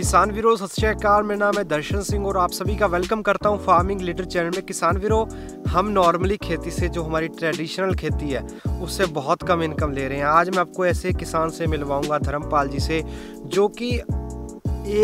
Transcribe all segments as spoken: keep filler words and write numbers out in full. किसान वीरो सत श्री अकाल। मेरा नाम है दर्शन सिंह और आप सभी का वेलकम करता हूं फार्मिंग लीडर चैनल में। किसान वीरो, हम नॉर्मली खेती से, जो हमारी ट्रेडिशनल खेती है, उससे बहुत कम इनकम ले रहे हैं। आज मैं आपको ऐसे किसान से मिलवाऊंगा, धर्मपाल जी से, जो कि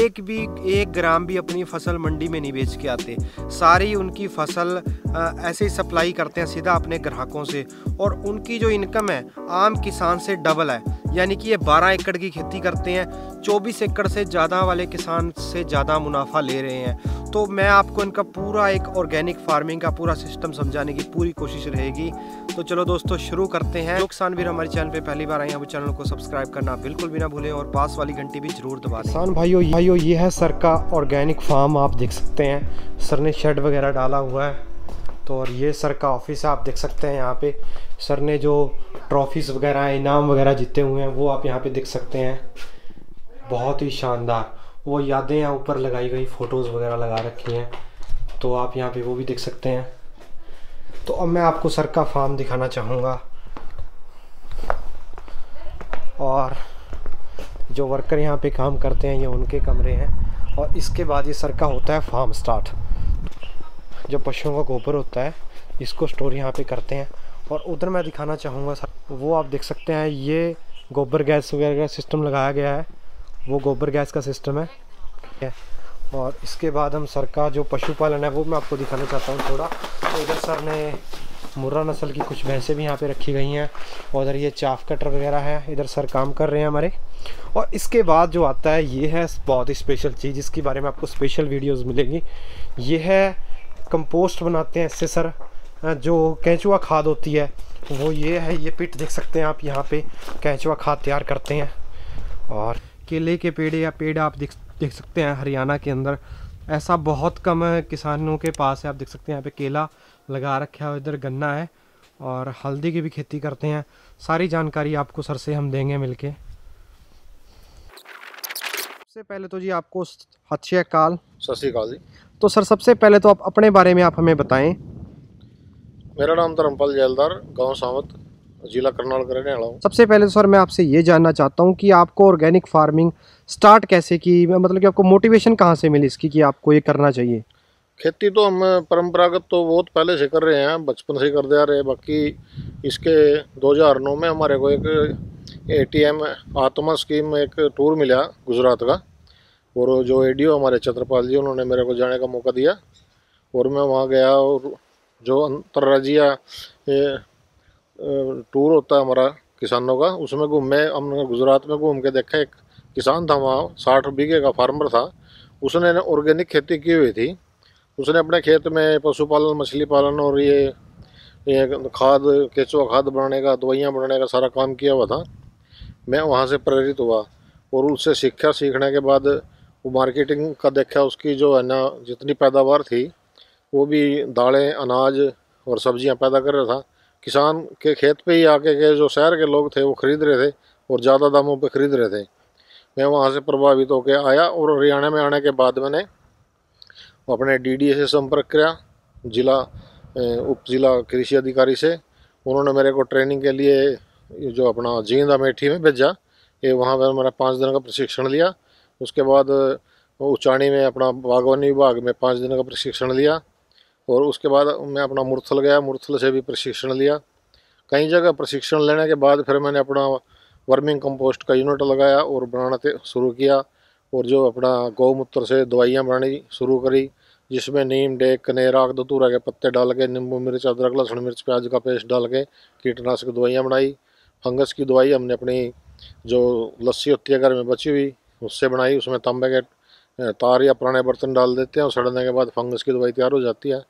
एक भी एक ग्राम भी अपनी फसल मंडी में नहीं बेच के आते। सारी उनकी फसल ऐसे ही सप्लाई करते हैं सीधा अपने ग्राहकों से, और उनकी जो इनकम है आम किसान से डबल है। यानी कि ये बारह एकड़ की खेती करते हैं, चौबीस एकड़ से ज़्यादा वाले किसान से ज़्यादा मुनाफा ले रहे हैं। तो मैं आपको इनका पूरा एक ऑर्गेनिक फार्मिंग का पूरा सिस्टम समझाने की पूरी कोशिश रहेगी। तो चलो दोस्तों, शुरू करते हैं। जो किसान वीर हमारे चैनल पे पहली बार आए हैं वो चैनल को सब्सक्राइब करना बिल्कुल भी ना भूलें और पास वाली घंटी भी जरूर दबा दें। किसान भाइयों भाइयों ये है सर का ऑर्गेनिक फार्म। आप देख सकते हैं सर ने शेड वगैरह डाला हुआ है। तो और ये सर का ऑफिस है, आप देख सकते हैं। यहाँ पे सर ने जो ट्रॉफीज़ वगैरह इनाम वगैरह जीते हुए हैं वो आप यहाँ पे देख सकते हैं। बहुत ही शानदार वो यादें यहाँ ऊपर लगाई गई, फ़ोटोज़ वगैरह लगा रखी हैं, तो आप यहाँ पे वो भी देख सकते हैं। तो अब मैं आपको सर का फार्म दिखाना चाहूँगा। और जो वर्कर यहाँ पे काम करते हैं ये उनके कमरे हैं, और इसके बाद ये सर का होता है फार्म स्टार्ट। जो पशुओं का गोबर होता है इसको स्टोर यहाँ पे करते हैं। और उधर मैं दिखाना चाहूँगा सर, वो आप देख सकते हैं, ये गोबर गैस वगैरह का सिस्टम लगाया गया है, वो गोबर गैस का सिस्टम है। और इसके बाद हम सर का जो पशुपालन है वो मैं आपको दिखाना चाहता हूँ थोड़ा। तो इधर सर ने मुर्रा नस्ल की कुछ भैंसें भी यहाँ पे रखी गई हैं, और इधर ये चाफ कटर वगैरह है, इधर सर काम कर रहे हैं हमारे। और इसके बाद जो आता है ये है बहुत ही स्पेशल चीज़, जिसके बारे में आपको स्पेशल वीडियोज़ मिलेंगी। ये है कंपोस्ट बनाते हैं इससे सर, जो केंचुआ खाद होती है वो ये है। ये पिट देख सकते हैं आप, यहाँ पे केंचुआ खाद तैयार करते हैं। और केले के पेड़ या पेड़ आप देख देख सकते हैं हरियाणा के अंदर ऐसा बहुत कम किसानों के पास है। आप देख सकते हैं यहाँ पे केला लगा रखा है, इधर गन्ना है, और हल्दी की भी खेती करते हैं। सारी जानकारी आपको सर से हम देंगे मिल के। सबसे पहले तो जी आपको सत श्री अकाल। सत श्री अकाल जी। तो सर सबसे पहले तो आप अपने बारे में आप हमें बताएं। मेरा नाम धर्मपाल जैलदार, गांव सावंत, जिला करनाल का रहने वाला हूँ। सबसे पहले तो सर मैं आपसे ये जानना चाहता हूँ कि आपको ऑर्गेनिक फार्मिंग स्टार्ट कैसे की, मतलब कि आपको मोटिवेशन कहाँ से मिली इसकी कि आपको ये करना चाहिए? खेती तो हम परंपरागत तो बहुत पहले से कर रहे हैं, बचपन से करते आ रहे हैं। बाकी इसके दो हज़ार नौ में हमारे को एक A T M Atma scheme एक टूर मिला गुजरात का, और जो ए डी ओ हमारे छत्रपाल जी उन्होंने मेरे को जाने का मौका दिया, और मैं वहाँ गया। और जो अंतर्राज्यीय टूर होता है हमारा किसानों का, उसमें घूमे, हमने गुजरात में घूम के देखा। एक किसान था वहाँ, साठ बीघे का फार्मर था, उसने ऑर्गेनिक खेती की हुई थी। उसने अपने खेत में पशुपालन, मछली पालन और ये, ये खाद, केचुआ खाद बनाने का, दवाइयाँ बनाने का सारा काम किया हुआ था। मैं वहाँ से प्रेरित हुआ और उससे सीखा। सीखने के बाद वो मार्केटिंग का देखा, उसकी जो है ना जितनी पैदावार थी वो भी दालें, अनाज और सब्जियां पैदा कर रहा था। किसान के खेत पे ही आके के जो शहर के लोग थे वो ख़रीद रहे थे और ज़्यादा दामों पे ख़रीद रहे थे। मैं वहाँ से प्रभावित होकर आया, और हरियाणा में आने के बाद मैंने अपने डी डी ए से संपर्क किया, जिला उप जिला कृषि अधिकारी से। उन्होंने मेरे को ट्रेनिंग के लिए जो अपना जींद अमेठी में भेजा, ये वहाँ पर मैंने पाँच दिन का प्रशिक्षण लिया। उसके बाद उचाणी में अपना बागवानी विभाग में पाँच दिन का प्रशिक्षण लिया, और उसके बाद मैं अपना मुरथल गया, मुरथल से भी प्रशिक्षण लिया। कई जगह प्रशिक्षण लेने के बाद फिर मैंने अपना वर्मिंग कंपोस्ट का यूनिट लगाया और बनाना शुरू किया, और जो अपना गौमूत्र से दवाइयाँ बनानी शुरू करी, जिसमें नीम, डेक, कनेरा, धतूरा के पत्ते डाल के, नींबू, मिर्च, अदरक, लहसुन मिर्च, प्याज का पेस्ट डाल के कीटनाशक दवाइयाँ बनाई। फंगस की दवाई हमने अपनी जो लस्सी होती है घर में बची हुई उससे बनाई। उसमें तांबे के तार या पुराने बर्तन डाल देते हैं, और सड़ने के बाद फंगस की दवाई तैयार हो जाती है।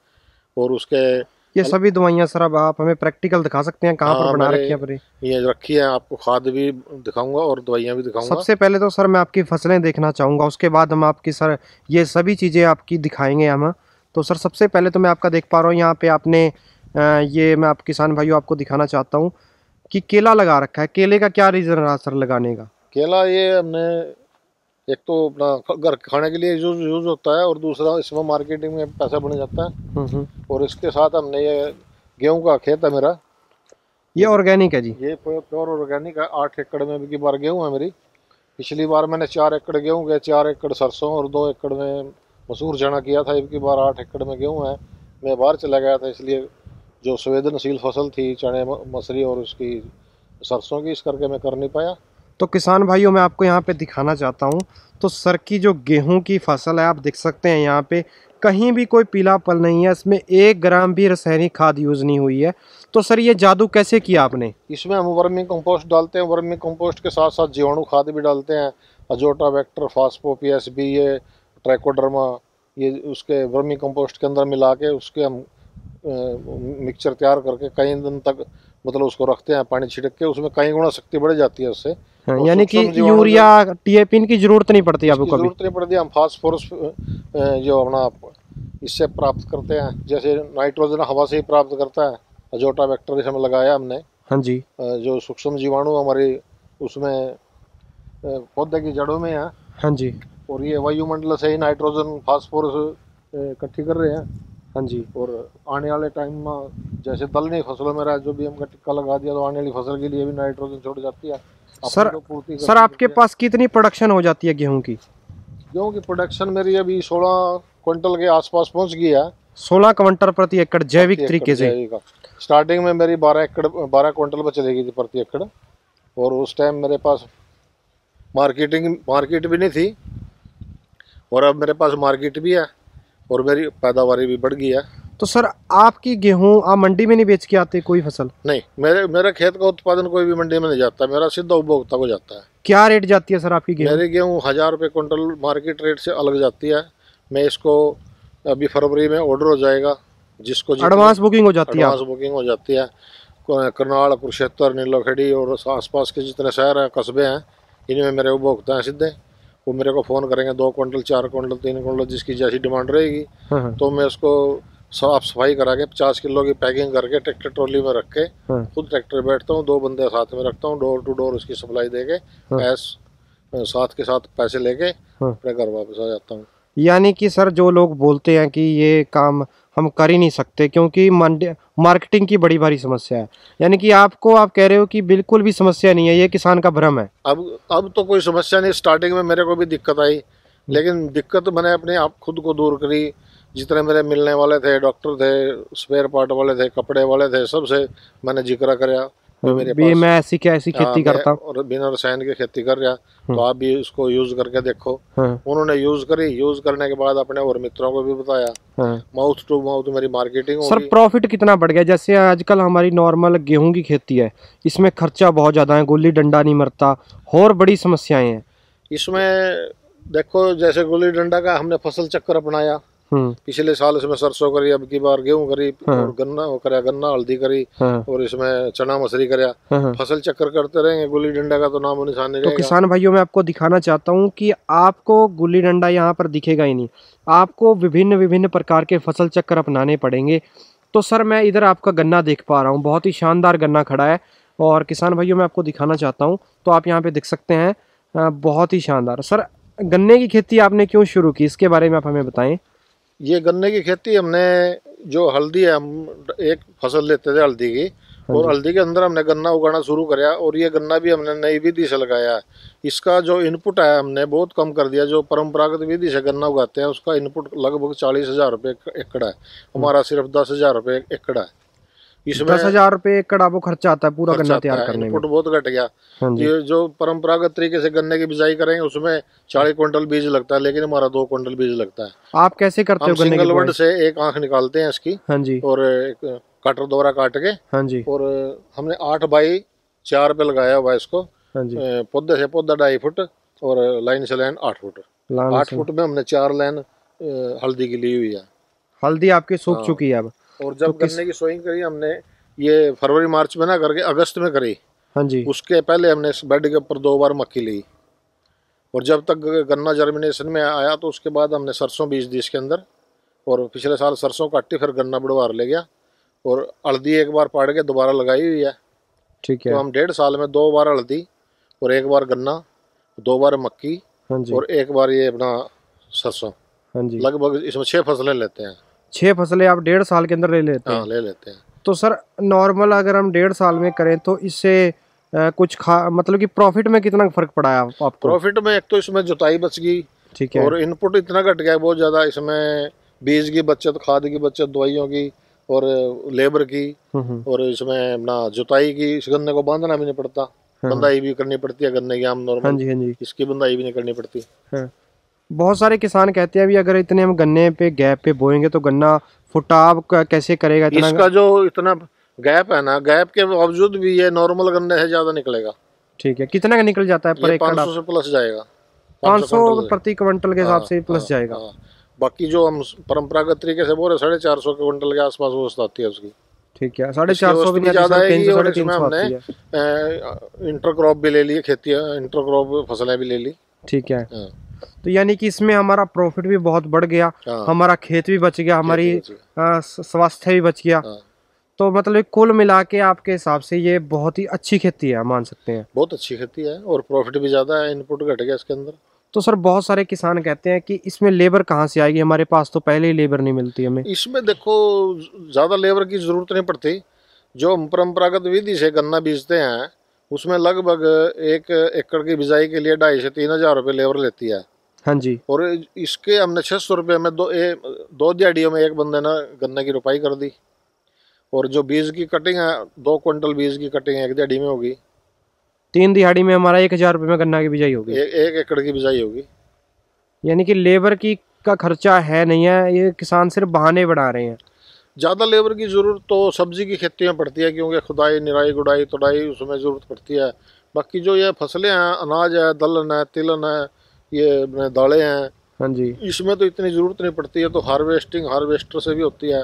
और उसके ये सभी दवाइयाँ सर अब आप हमें प्रैक्टिकल दिखा सकते हैं कहाँ पर बना रखी है? अपनी ये रखी है, आपको खाद भी दिखाऊंगा और दवाइयाँ भी दिखाऊंगा। सबसे पहले तो सर मैं आपकी फसलें देखना चाहूँगा, उसके बाद हम आपकी सर ये सभी चीज़ें आपकी दिखाएंगे हम। तो सर सबसे पहले तो मैं आपका देख पा रहा हूँ यहाँ पे आपने ये, मैं आप किसान भाइयों आपको दिखाना चाहता हूँ कि केला लगा रखा है। केले का क्या रीज़न रहा सर लगाने का? केला ये हमने एक तो अपना घर खाने के लिए यूज यूज होता है, और दूसरा इसमें मार्केटिंग में पैसा बन जाता है। और इसके साथ हमने ये गेहूं का खेत है मेरा, ये ऑर्गेनिक है जी, ये प्योर ऑर्गेनिक है। आठ एकड़ में की बार गेहूं है मेरी, पिछली बार मैंने चार एकड़ गेहूं के, चार एकड़ सरसों और दो एकड़ में मसूर चना किया था। इनकी बार आठ एकड़ में गेहूं है। मैं बाहर चला गया था, इसलिए जो संवेदनशील फसल थी चने मसूरी और उसकी सरसों की, इस करके मैं कर नहीं पाया। तो किसान भाइयों, मैं आपको यहाँ पे दिखाना चाहता हूँ। तो सर की जो गेहूं की फसल है, आप देख सकते हैं यहाँ पे कहीं भी कोई पीला पल नहीं है। इसमें एक ग्राम भी रासायनिक खाद यूज़ नहीं हुई है। तो सर, ये जादू कैसे किया आपने? इसमें हम वर्मी कंपोस्ट डालते हैं। वर्मी कंपोस्ट के साथ साथ जीवाणु खाद भी डालते हैं। अजोटा, वेक्टर, फास्पो, पी एस बी, ये ट्रैकोडर्मा, ये उसके वर्मी कंपोस्ट के अंदर मिला के उसके हम मिक्सचर तैयार करके कई दिन तक मतलब उसको रखते हैं। पानी छिड़क के उसमें कई गुना शक्ति बढ़ जाती है उससे। हाँ, यानी कि यूरिया टीएपीन की जरूरत नहीं पड़ती आपको कभी? जरूरत नहीं पड़ती। हम फास्फोरस जो अपना इससे प्राप्त करते हैं, जैसे नाइट्रोजन हवा से ही प्राप्त करता है। अजोटा वेक्टर इसमें लगाया हमने। हाँ जी। जो सूक्ष्म जीवाणु हमारे उसमें पौधे की जड़ों में है। हाँ जी। और ये वायुमंडल से ही नाइट्रोजन फास्फोरस इकट्ठी कर रहे हैं। हाँ जी। और आने वाले टाइम में जैसे दलनी फसलों में रहा, जो भी हमने टिक्का लगा दिया तो आने वाली फसल के लिए भी नाइट्रोजन छोड़ जाती है। सर, सर आपके पास कितनी प्रोडक्शन हो जाती है गेहूं की? गेहूं की प्रोडक्शन मेरी अभी सोलह क्विंटल के आसपास पहुंच गई है। सोलह क्विंटल प्रति एकड़ जैविक तरीके से? स्टार्टिंग में मेरी बारह एकड़ बारह क्विंटल पर चली गई थी प्रति एकड़। और उस टाइम मेरे पास मार्केटिंग मार्केट भी नहीं थी, और अब मेरे पास मार्केट भी है और मेरी पैदावारी भी बढ़ गई है। तो सर, आपकी गेहूं आप मंडी में नहीं बेच के आते कोई फसल? नहीं, मेरे मेरे खेत का उत्पादन कोई भी मंडी में नहीं जाता। मेरा सीधा उपभोक्ता को जाता है। क्या रेट जाती है सर आपकी गेहूं? मेरी गेहूं हजार रुपये क्विंटल मार्केट रेट से अलग जाती है। मैं इसको अभी फरवरी में ऑर्डर हो जाएगा, जिसको एडवांस बुकिंग हो जाती है। एडवांस बुकिंग हो जाती है। करनाल, कुरुक्षेत्र, नीलोखेड़ी और आसपास के जितने शहर हैं, कस्बे हैं, इनमें मेरे उपभोक्ता हैं सीधे। वो मेरे को फ़ोन करेंगे दो क्विंटल, चार क्विंटल, तीन क्विंटल, जिसकी जैसी डिमांड रहेगी। हाँ। तो मैं उसको साफ सफाई करा के पचास किलो की पैकिंग करके ट्रैक्टर ट्रॉली में रख के हाँ। खुद ट्रैक्टर बैठता हूँ, दो बंदे साथ में रखता हूँ, डोर टू डोर उसकी सप्लाई दे के कैश हाँ। साथ के साथ पैसे लेके हाँ। अपने घर वापस आ जाता हूँ। यानी कि सर, जो लोग बोलते हैं कि ये काम हम कर ही नहीं सकते क्योंकि मंडी मार्केटिंग की बड़ी भारी समस्या है, यानी कि आपको आप कह रहे हो कि बिल्कुल भी समस्या नहीं है, ये किसान का भ्रम है? अब अब तो कोई समस्या नहीं। स्टार्टिंग में मेरे को भी दिक्कत आई, लेकिन दिक्कत मैंने अपने आप खुद को दूर करी। जितने मेरे मिलने वाले थे, डॉक्टर थे, स्पेयर पार्ट वाले थे, कपड़े वाले थे, सबसे मैंने जिक्र कराया भी मैं ऐसी क्या ऐसी खेती करता हूं और बिना रसायन के खेती कर रहा, तो आप भी उसको यूज करके देखो। उन्होंने यूज करी। यूज करने के बाद अपने और मित्रों को भी बताया। माउथ टू माउथ मेरी मार्केटिंग हो गई। सर, प्रॉफिट कितना बढ़ गया? जैसे आजकल हमारी नॉर्मल गेहूं की खेती है, इसमें खर्चा बहुत ज्यादा है, गुल्ली डंडा नहीं मरता और बड़ी समस्याएं हैं इसमें। देखो, जैसे गुल्ली डंडा का हमने फसल चक्कर अपनाया। पिछले साल इसमें सरसों करी, अब की बार गेहूं करी और गन्ना करा, गन्ना हल्दी करी और इसमें चना मसूरी करा। फसल चक्कर करते रहेंगे, गुल्ली डंडा का तो नाम निशान नहीं रहेगा। तो किसान भाइयों, मैं आपको दिखाना चाहता हूं कि आपको गुल्ली डंडा यहाँ पर दिखेगा ही नहीं। आपको विभिन्न विभिन्न प्रकार के फसल चक्कर अपनाने पड़ेंगे। तो सर, मैं इधर आपका गन्ना देख पा रहा हूँ, बहुत ही शानदार गन्ना खड़ा है। और किसान भाइयों, मैं आपको दिखाना चाहता हूँ। तो आप यहाँ पे देख सकते हैं, बहुत ही शानदार। सर, गन्ने की खेती आपने क्यों शुरू की, इसके बारे में आप हमें बताएं। ये गन्ने की खेती हमने, जो हल्दी है, हम एक फसल लेते थे हल्दी की, और हल्दी के अंदर हमने गन्ना उगाना शुरू कराया। और ये गन्ना भी हमने नई विधि से लगाया। इसका जो इनपुट है हमने बहुत कम कर दिया। जो परंपरागत विधि से गन्ना उगाते हैं उसका इनपुट लगभग चालीस हजार रुपये एकड़ है, हमारा सिर्फ दस हजार रुपये एकड़ है। इसमें दस हजार रुपये एकड़ आपको खर्चा आता है पूरा गन्ना तैयार करने में। इनपुट बहुत घट गया। ये जो परंपरागत तरीके से गन्ने की बिजाई करेंगे उसमें चालीस क्विंटल बीज लगता है, लेकिन हमारा दो क्विंटल बीज लगता है। आप कैसे करते हो? सिंगल वर्ड से एक आंख निकालते हैं इसकी। हाँ जी। और एक कटर द्वारा काट के। हाँ जी। और हमने आठ बाई चार पे लगाया हुआ इसको। पौधे से पौधा ढाई फुट और लाइन से लाइन आठ फुट। आठ फुट में हमने चार लाइन हल्दी की ली हुई है। हल्दी आपकी सूख चुकी है अब। और जब तो गन्ने की सोइंग करी हमने, ये फरवरी मार्च में ना करके अगस्त में करी। हाँ जी। उसके पहले हमने इस बेड के ऊपर दो बार मक्की ली, और जब तक गन्ना जर्मिनेशन में आया तो उसके बाद हमने सरसों बीज दी इसके अंदर। और पिछले साल सरसों काटी, फिर गन्ना बुढ़वार ले गया, और हल्दी एक बार पाड़ के दोबारा लगाई हुई है। ठीक है। तो हम डेढ़ साल में दो बार हल्दी और एक बार गन्ना, दो बार मक्की और एक बार ये अपना सरसों, लगभग इसमें छः फसलें लेते हैं। छह फसलें आप डेढ़ साल के अंदर ले लेते हैं? हाँ, ले लेते हैं। तो सर, नॉर्मल अगर हम डेढ़ साल में करें तो इससे कुछ खा मतलब कि प्रॉफिट में कितना फर्क पड़ा है आपको? प्रॉफिट में एक तो इसमें जुताई बच गई, ठीक है, और इनपुट इतना घट गया बहुत ज़्यादा, इसमें बीज की बचत, खाद की बचत, दवाइयों की और लेबर की, और इसमें अपना जुताई की, इस गन्ने को बांधना भी नहीं पड़ता, हाँ। बंदाई भी करनी पड़ती है गन्ने की आम नॉर्मल, हाँ जी, हाँ जी, इसकी बंदाई भी नहीं करनी पड़ती, हाँ। बहुत सारे किसान कहते हैं भी अगर इतने हम गन्ने पे गैप पे बोएंगे तो गन्ना फुटाव कैसे करेगा इतना? इसका जो इतना गैप है ना, गैप के बावजूद भी ये नॉर्मल गन्ने से ज्यादा निकलेगा, ठीक है। कितना का निकल जाता है? पाँच सौ से प्लस जाएगा, पाँच सौ प्रति क्विंटल के हिसाब से प्लस जाएगा। बाकी जो हम परंपरागत तरीके से बोल रहे साढ़े चार सौ क्विंटल के आसपास व्यवस्था आती है उसकी, ठीक है, साढ़े चार सौ भी ज्यादा है। और इसमें हमने इंटरक्रॉप भी ले ली, खेती इंटरक्रॉप फसलें भी ले ली, ठीक है। तो यानी कि इसमें हमारा प्रॉफिट भी बहुत बढ़ गया, हमारा खेत भी बच गया, हमारी स्वास्थ्य भी बच गया, तो मतलब कुल मिला के आपके हिसाब से ये बहुत ही अच्छी खेती है, मान सकते हैं? बहुत अच्छी खेती है और प्रॉफिट भी ज्यादा है, इनपुट घट गया इसके अंदर। तो सर बहुत सारे किसान कहते हैं कि इसमें लेबर कहाँ से आएगी, हमारे पास तो पहले ही लेबर नहीं मिलती हमें। इसमें देखो ज़्यादा लेबर की ज़रूरत नहीं पड़ती, जो हम परंपरागत विधि से गन्ना बीजते हैं उसमें लगभग एक एकड़ की बिजाई के लिए ढाई से तीन हज़ार रुपये लेबर लेती है, हाँ जी, और इसके हमने छः सौ रुपये में दो ए, दो दिहाड़ियों में एक बंदे ने गन्ने की रोपाई कर दी। और जो बीज की कटिंग है, दो क्विंटल बीज की कटिंग एक दिहाड़ी में होगी, तीन दिहाड़ी में हमारा एक हजार रुपये में गन्ना की बिजाई होगी, एक एक एकड़ की बिजाई होगी। यानी कि लेबर की का खर्चा है नहीं है, ये किसान सिर्फ बहाने बढ़ा रहे हैं। ज़्यादा लेबर की ज़रूरत तो सब्जी की खेती में पड़ती है, क्योंकि खुदाई, निराई, गुड़ाई, तुड़ाई उसमें ज़रूरत पड़ती है। बाकी जो ये फसलें हैं, अनाज है, दलहन है, तिलहन है, ये दालें हैं, हाँ जी, इसमें तो इतनी ज़रूरत नहीं पड़ती है। तो हार्वेस्टिंग हार्वेस्टर से भी होती है,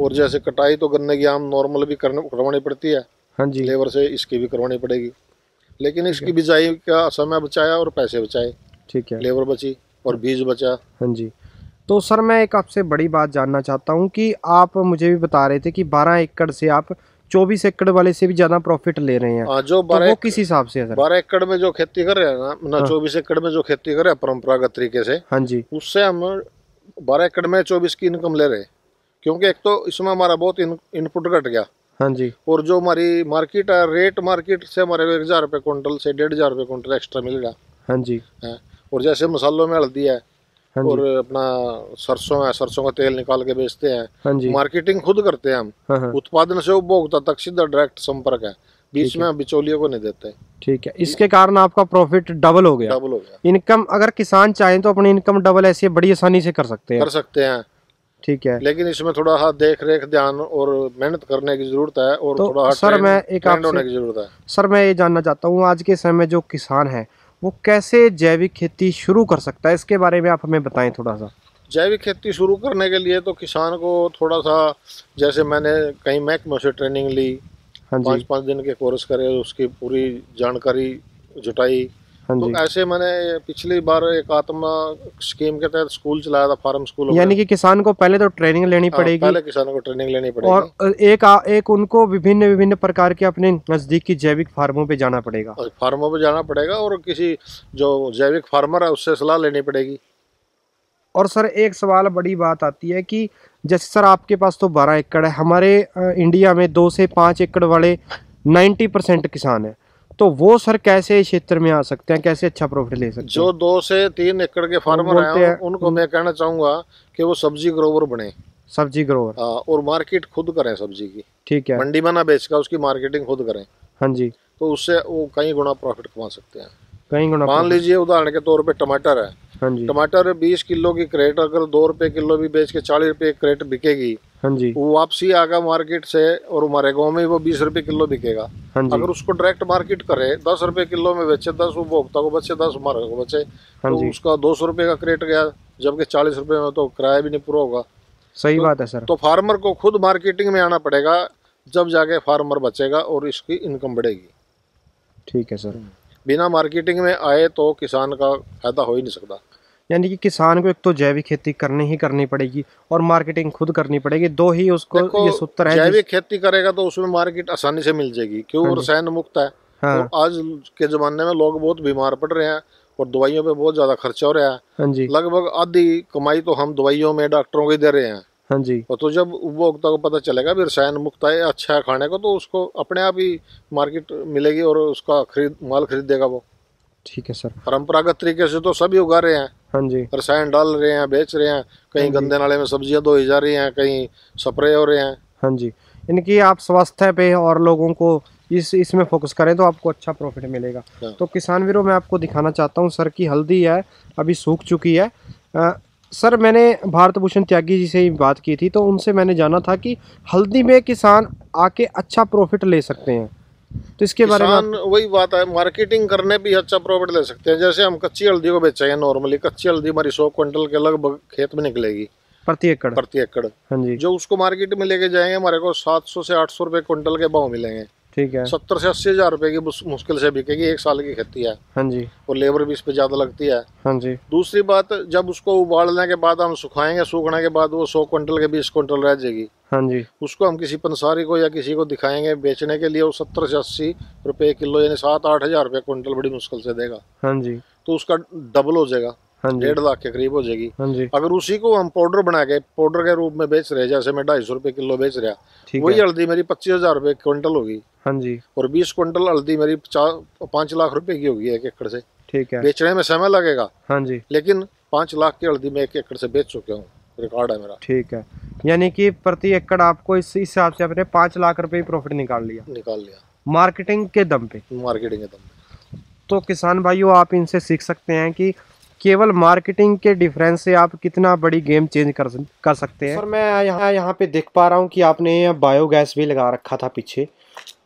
और जैसे कटाई तो गन्ने की आम नॉर्मल भी करवानी पड़ती है, हाँ जी, लेबर से इसकी भी करवानी पड़ेगी। लेकिन इसकी बिजाई का समय बचाया और पैसे बचाए, ठीक है, लेबर बची और बीज बचा, हाँ जी। तो सर मैं एक आपसे बड़ी बात जानना चाहता हूँ कि आप मुझे भी बता रहे थे कि बारह एकड़ से आप चौबीस एकड़ वाले से भी ज्यादा प्रॉफिट ले रहे हैं, आ, जो बारह तो वो किस हिसाब से है सर? बारह एकड़ में जो खेती कर रहे हैं ना ना हाँ। चौबीस एकड़ में जो खेती कर रहे हैं परम्परागत तरीके से, हाँ जी, उससे हम बारह एकड़ में चौबीस की इनकम ले रहे हैं, क्योंकि एक तो इसमें हमारा बहुत इनपुट घट गया, हाँ जी, और जो हमारी मार्केट है, रेट मार्केट से हमारे एक हजार रुपये क्विंटल से डेढ़ हजार रुपये क्विंटल एक्स्ट्रा मिल रहा, हाँ जी, है। और जैसे मसालों में हल्दी है, हाँ, और अपना सरसों है, सरसों का तेल निकाल के बेचते हैं, हाँ, मार्केटिंग खुद करते हैं हम, हाँ, उत्पादन से उपभोक्ता तक सीधा डायरेक्ट संपर्क है, बीच में बिचौलियों को नहीं देते, ठीक है। इसके कारण आपका प्रॉफिट डबल हो गया, डबल हो गया इनकम। अगर किसान चाहे तो अपनी इनकम डबल ऐसे बड़ी आसानी से कर सकते हैं, कर सकते हैं, ठीक है। लेकिन इसमें थोड़ा हाथ देख रेख, ध्यान और मेहनत करने की जरूरत है, और तो थोड़ा सर मैं एक होने की जरूरत है। सर मैं ये जानना चाहता हूँ आज के समय जो किसान है वो कैसे जैविक खेती शुरू कर सकता है, इसके बारे में आप हमें बताएं थोड़ा सा। जैविक खेती शुरू करने के लिए तो किसान को थोड़ा सा, जैसे मैंने कई महकमों से ट्रेनिंग ली, पाँच पाँच दिन के कोर्स करे, उसकी पूरी जानकारी जुटाई। तो ऐसे मैंने पिछली बार एक आत्मा स्कीम के तहत स्कूल चलाया था, फार्म स्कूल। यानी कि किसान को पहले तो ट्रेनिंग लेनी पड़ेगी, पहले किसान को ट्रेनिंग लेनी पड़ेगी, और एक एक उनको विभिन्न विभिन्न प्रकार के अपने नजदीक की जैविक फार्मों पे जाना पड़ेगा, फार्मों पे जाना पड़ेगा और किसी जो जैविक फार्मर है उससे सलाह लेनी पड़ेगी। और सर एक सवाल, बड़ी बात आती है कि जैसे सर आपके पास तो बारह एकड़ है, हमारे इंडिया में दो से पाँच एकड़ वाले नाइन्टी परसेंट किसान है, तो वो सर कैसे क्षेत्र में आ सकते हैं, कैसे अच्छा प्रॉफिट ले सकते हैं? जो दो से तीन एकड़ के फार्मर हैं उनको मैं कहना चाहूंगा कि वो सब्जी ग्रोवर बने, सब्जी ग्रोवर, हाँ, और मार्केट खुद करें सब्जी की, ठीक है, मंडी में ना बेचकर उसकी मार्केटिंग खुद करें, हाँ जी, तो उससे वो कई गुना प्रॉफिट कमा सकते हैं, कई गुना। मान लीजिए उदाहरण के तौर पर टमाटर है, हाँ जी, टमाटर बीस किलो की क्रेट अगर दो रुपए किलो भी बेच के चालीस रुपए क्रेट बिकेगी, हाँ जी, वो वापसी आगा मार्केट से और हमारे गांव में वो बीस रुपए किलो बिकेगा। हाँ जी, अगर उसको डायरेक्ट मार्केट करे, दस रुपए किलो में बेचे, दस उपभोक्ता को बचे, दस हमारे को बचे, हाँ, तो उसका दो सौ रुपए का क्रेट गया, जबकि चालीस रुपए में तो किराया भी नहीं पूरा होगा। सही तो, बात है सर। तो फार्मर को खुद मार्केटिंग में आना पड़ेगा, जब जाके फार्मर बचेगा और इसकी इनकम बढ़ेगी। ठीक है सर, बिना मार्केटिंग में आए तो किसान का फायदा हो ही नहीं सकता। यानी कि किसान को एक तो जैविक खेती करनी ही करनी पड़ेगी और मार्केटिंग खुद करनी पड़ेगी, दो ही उसको ये सूत्र है। जैविक खेती करेगा तो उसमें मार्केट आसानी से मिल जाएगी, क्यों रसायन मुक्त है। हाँ। और आज के जमाने में लोग बहुत बीमार पड़ रहे हैं और दवाइयों पे बहुत ज्यादा खर्चा हो रहा है। लगभग आधी कमाई तो हम दवाइयों में, डॉक्टरों को ही दे रहे हैं। हाँ जी। तो जब उपभोक्ता को पता चलेगा भी रसायन मुक्त है, अच्छा है खाने को, तो उसको अपने आप ही मार्केट मिलेगी और उसका खरीद माल खरीदेगा वो। ठीक है सर। परंपरागत तरीके से तो सभी उगा रहे हैं, हाँ जी, रसायन डाल रहे हैं, बेच रहे हैं, कहीं गंदे नाले में सब्जियां धोई जा रही हैं, कहीं स्प्रे हो रहे हैं। हाँ जी, इनकी आप स्वास्थ्य पे और लोगों को इस इसमें फोकस करें तो आपको अच्छा प्रॉफिट मिलेगा। तो किसान वीरों मैं आपको दिखाना चाहता हूँ सर की हल्दी है अभी सूख चुकी है। आ, सर मैंने भारत भूषण त्यागी जी से बात की थी तो उनसे मैंने जाना था कि हल्दी में किसान आके अच्छा प्रॉफिट ले सकते हैं, तो इसके बारे में। वही बात है, मार्केटिंग करने भी अच्छा प्रॉफिट ले सकते हैं। जैसे हम कच्ची हल्दी को बेचेंगे, नॉर्मली कच्ची हल्दी हमारी सौ क्विंटल के लगभग खेत में निकलेगी प्रति एकड़ प्रति एकड़ हाँ जी। जो उसको मार्केट में लेके जाएंगे हमारे को सात सौ से आठ सौ रुपए क्विंटल के भाव मिलेंगे। ठीक है। सत्तर से अस्सी हजार रुपए की मुश्किल से बिकेगी, एक साल की खेती है। हाँ जी। और लेबर भी इस पे ज्यादा लगती है। हाँ जी। दूसरी बात, जब उसको उबालने के बाद हम सुखाएंगे, सूखने के बाद वो सौ क्विंटल के बीस क्विंटल रह जाएगी। हाँ जी। उसको हम किसी पंसारी को या किसी को दिखाएंगे बेचने के लिए, वो सत्तर से अस्सी रुपए किलो यानी सात आठ हजार रुपए क्विंटल बड़ी मुश्किल से देगा। हाँ जी। तो उसका डबल हो जाएगा, डेढ़ लाख के करीब हो जाएगी। अगर उसी को हम पाउडर बना के पाउडर के रूप में बेच रहे, जैसे मैं ढाई सौ रुपए किलो बेच रहा, वही हल्दी मेरी पच्चीस हजार रुपए क्विंटल होगी। हाँ जी। और बीस क्विंटल हल्दी मेरी पाँच लाख रुपए की होगी एक एकड़ से। ठीक है। बेचने में समय लगेगा। हाँ जी। लेकिन पाँच लाख की हल्दी में एक एकड़ से बेच चुके हूँ, रिकॉर्ड है मेरा। ठीक है, यानी कि प्रति एकड़ आपको इस हिसाब से आपने पाँच लाख रुपए प्रॉफिट निकाल लिया निकाल लिया मार्केटिंग के दम पे मार्केटिंग के दम पे। तो किसान भाइयों, आप इनसे सीख सकते हैं कि केवल मार्केटिंग के डिफरेंस से आप कितना बड़ी गेम चेंज कर कर सकते हैं। सर मैं यहाँ यहाँ पे देख पा रहा हूँ कि आपने बायोगैस भी लगा रखा था पीछे,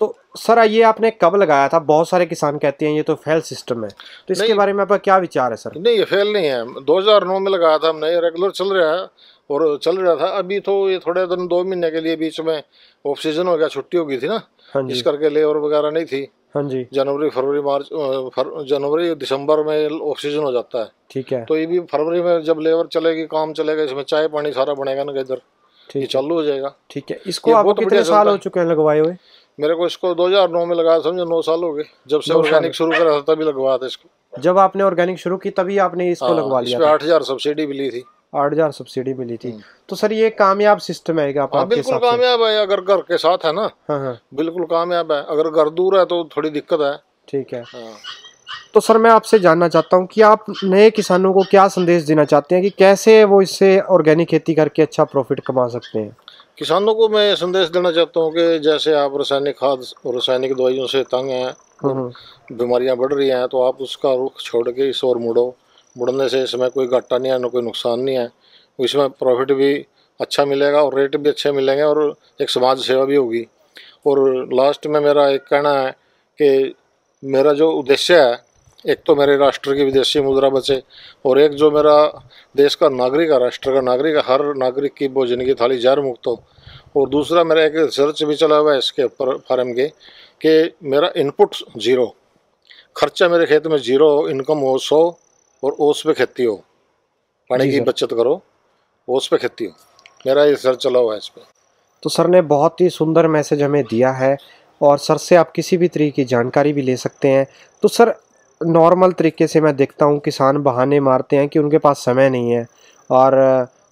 तो सर ये आपने कब लगाया था? बहुत सारे किसान कहते हैं ये तो फेल सिस्टम है, तो इसके बारे में आपका क्या विचार है सर? नहीं, ये फेल नहीं है। दो हज़ार नौ में लगाया था हमने, रेगुलर चल रहा है और चल रहा था। अभी तो ये थोड़े दिन दो महीने के लिए बीच में ऑफ सीजन हो गया, छुट्टी हो गई थी ना, इस करके लेबर वगैरह नहीं थी। हाँ जी। जनवरी फरवरी मार्च फर, जनवरी दिसंबर में ऑफ सीजन हो जाता है। ठीक है। तो ये भी फरवरी में जब लेबर चलेगी, काम चलेगा, इसमें चाय पानी सारा बनेगा ना इधर, ये चालू हो जाएगा। ठीक है। इसको आपको कितने साल हो चुके हैं लगवाए हुए? मेरे को इसको दो हज़ार नौ में लगाया, समझो नौ साल हो गए। जब से ऑर्गेनिक शुरू करा था तभी लगवाया था इसको। जब आपने ऑर्गेनिक शुरू की तभी आपने इसको लगवा लिया? आठ हजार सब्सिडी मिली थी। आठ हजार सब्सिडी मिली थी। तो सर ये कामयाब सिस्टम है क्या? हाँ, बिल्कुल कामयाब है अगर घर के साथ है ना। हाँ हाँ, बिल्कुल कामयाब है। अगर घर दूर है तो थोड़ी दिक्कत है। ठीक है। हाँ। तो सर मैं आपसे जानना चाहता हूँ कि आप नए किसानों को क्या संदेश देना चाहते हैं कि कैसे वो इससे ऑर्गेनिक खेती करके अच्छा प्रॉफिट कमा सकते हैं? किसानों को मैं संदेश देना चाहता हूँ कि जैसे आप रासायनिक खाद और रासायनिक दवाइयों से तंग हैं, बीमारियाँ बढ़ रही हैं, तो आप उसका रुख छोड़ के इस ओर मुड़ो। मुड़ने से इसमें कोई घाटा नहीं है, ना कोई नुकसान नहीं है। इसमें प्रॉफिट भी अच्छा मिलेगा और रेट भी अच्छे मिलेंगे और एक समाज सेवा भी होगी। और लास्ट में मेरा एक कहना है कि मेरा जो उद्देश्य है, एक तो मेरे राष्ट्र की विदेशी मुद्रा बचे और एक जो मेरा देश का नागरिक है, राष्ट्र का नागरिक है, हर नागरिक की भोजन की थाली जहर मुक्त हो। और दूसरा मेरा एक रिसर्च भी चला हुआ है इसके ऊपर फार्म के, कि मेरा इनपुट जीरो, खर्चा मेरे खेत में जीरो हो, इनकम हो सौ और ओस पे खेती हो, पानी की बचत करो, ओस पे खेती हो। मेरा ये सर चला हुआ है इस पे। तो सर ने बहुत ही सुंदर मैसेज हमें दिया है और सर से आप किसी भी तरीके की जानकारी भी ले सकते हैं। तो सर नॉर्मल तरीके से मैं देखता हूँ किसान बहाने मारते हैं कि उनके पास समय नहीं है और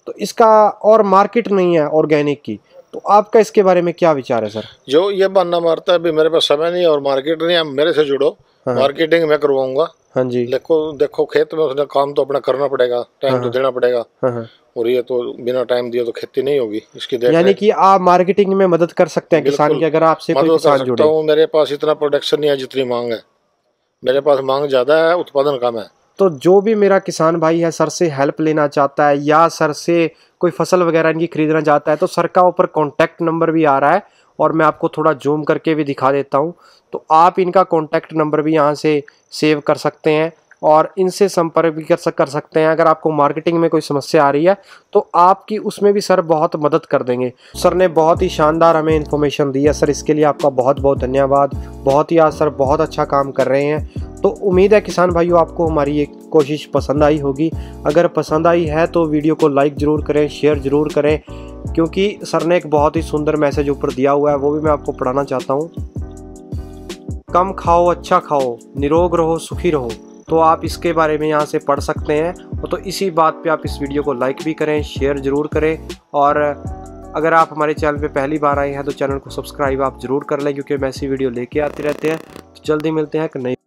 तो इसका और मार्केट नहीं है ऑर्गेनिक की, तो आपका इसके बारे में क्या विचार है सर? जो ये बहाना मारता है भी मेरे पास समय नहीं है और मार्केट नहीं है, मेरे से जुड़ो, मार्केटिंग मैं करवाऊंगा। हाँ जी। देखो देखो खेत में उसने काम तो अपना करना पड़ेगा, टाइम तो देना पड़ेगा। हाँ। और ये तो बिना टाइम दिए तो खेती नहीं होगी इसकी। यानी कि आप मार्केटिंग में मदद कर सकते हैं किसान की, अगर आपसे कोई किसान जुड़े। मेरे पास इतना प्रोडक्शन नहीं है जितनी मांग है, मेरे पास मांग ज्यादा है, उत्पादन कम है। तो जो भी मेरा किसान भाई है सर से हेल्प लेना चाहता है या सर से कोई फसल वगैरह इनकी खरीदना चाहता है, तो सर का ऊपर कॉन्टैक्ट नंबर भी आ रहा है और मैं आपको थोड़ा जूम करके भी दिखा देता हूँ। तो आप इनका कॉन्टैक्ट नंबर भी यहाँ से सेव कर सकते हैं और इनसे संपर्क भी कर कर सकते हैं। अगर आपको मार्केटिंग में कोई समस्या आ रही है तो आपकी उसमें भी सर बहुत मदद कर देंगे। सर ने बहुत ही शानदार हमें इन्फॉर्मेशन दी है। सर इसके लिए आपका बहुत बहुत धन्यवाद। बहुत ही आज सर बहुत अच्छा काम कर रहे हैं। तो उम्मीद है किसान भाइयों आपको हमारी ये कोशिश पसंद आई होगी। अगर पसंद आई है तो वीडियो को लाइक ज़रूर करें, शेयर ज़रूर करें, क्योंकि सर ने एक बहुत ही सुंदर मैसेज ऊपर दिया हुआ है, वो भी मैं आपको पढ़ाना चाहता हूँ। कम खाओ, अच्छा खाओ, निरोग रहो, सुखी रहो, तो आप इसके बारे में यहाँ से पढ़ सकते हैं। तो इसी बात पे आप इस वीडियो को लाइक भी करें, शेयर ज़रूर करें, और अगर आप हमारे चैनल पे पहली बार आए हैं तो चैनल को सब्सक्राइब आप ज़रूर कर लें, क्योंकि हम ऐसी वीडियो लेके आते रहते हैं। तो जल्दी मिलते हैं एक नई